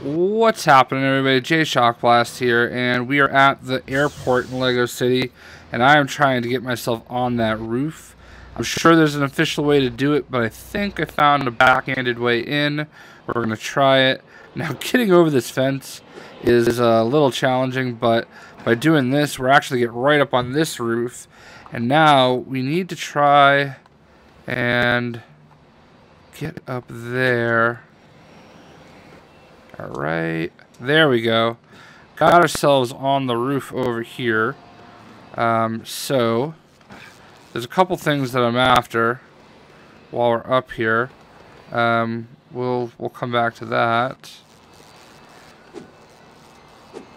What's happening, everybody? JayShockblast here, and we are at the airport in Lego City, and I am trying to get myself on that roof. I'm sure there's an official way to do it, but I think I found a backhanded way in. We're going to try it. Now, getting over this fence is a little challenging, but by doing this, we're actually getting right up on this roof, and now we need to try and get up there. All right, there we go. Got ourselves on the roof over here. So there's a couple things that I'm after while we're up here. We'll come back to that.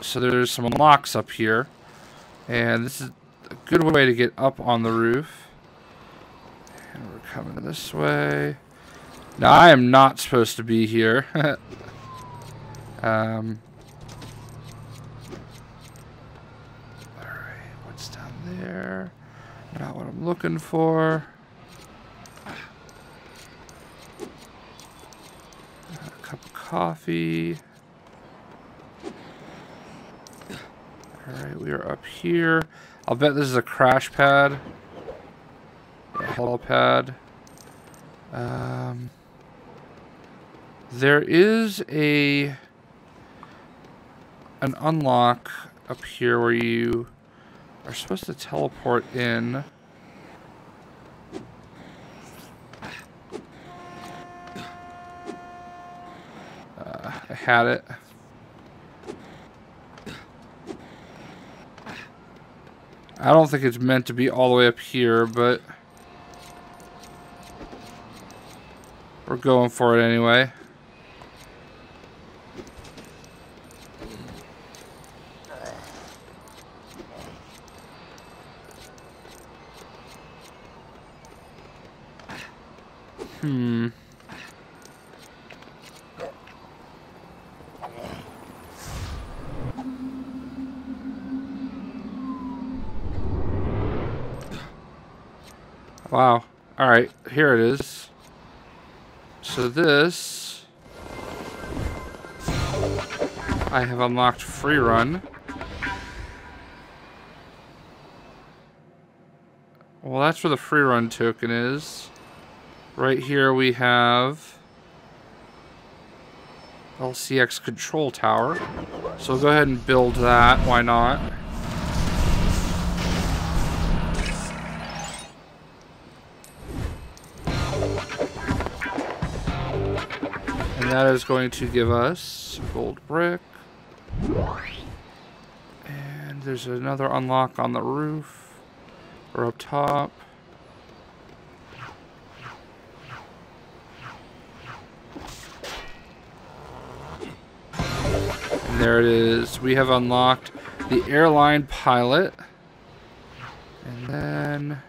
So there's some locks up here, and this is a good way to get up on the roof. And we're coming this way. Now I am not supposed to be here. All right, what's down there? Not what I'm looking for. Got a cup of coffee. All right, we are up here. I'll bet this is a crash pad. A hull pad. There is an unlock up here where you are supposed to teleport in. I had it. I don't think it's meant to be all the way up here, but we're going for it anyway. Wow. Alright, here it is. So this, I have unlocked free run. Well, that's where the free run token is. Right here we have LCX control tower. So we'll go ahead and build that. Why not? That is going to give us gold brick. And there's another unlock on the roof or up top. And there it is. We have unlocked the airline pilot. And then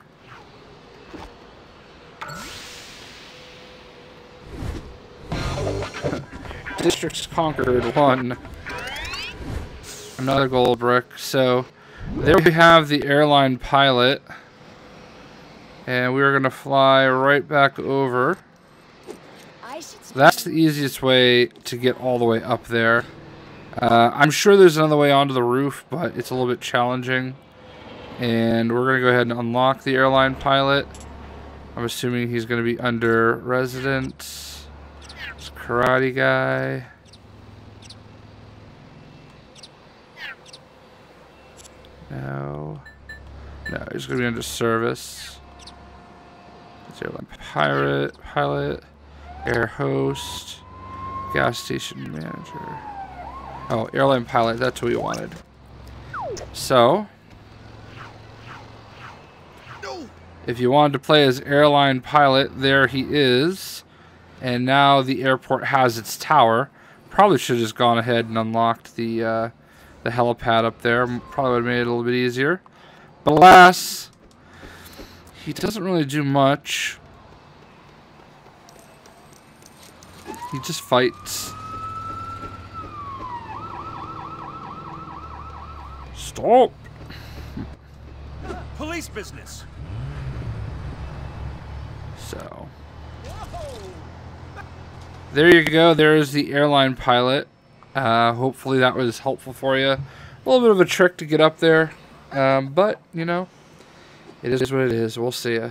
districts conquered 1. Another gold brick. So there we have the airline pilot, and we're gonna fly right back over. That's the easiest way to get all the way up there. I'm sure there's another way onto the roof, but it's a little bit challenging, and we're gonna go ahead and unlock the airline pilot. I'm assuming he's gonna be under residence. Karate guy. No, he's gonna be under service. Pirate, pilot, air host, gas station manager. Oh, airline pilot, that's what we wanted. So, if you wanted to play as airline pilot, there he is. And now the airport has its tower. Probably should have just gone ahead and unlocked the helipad up there. Probably would have made it a little bit easier. But alas, he doesn't really do much. He just fights. Stop! Police business. So there you go. There is the airline pilot. Hopefully that was helpful for you. A little bit of a trick to get up there, but, you know, it is what it is. We'll see ya.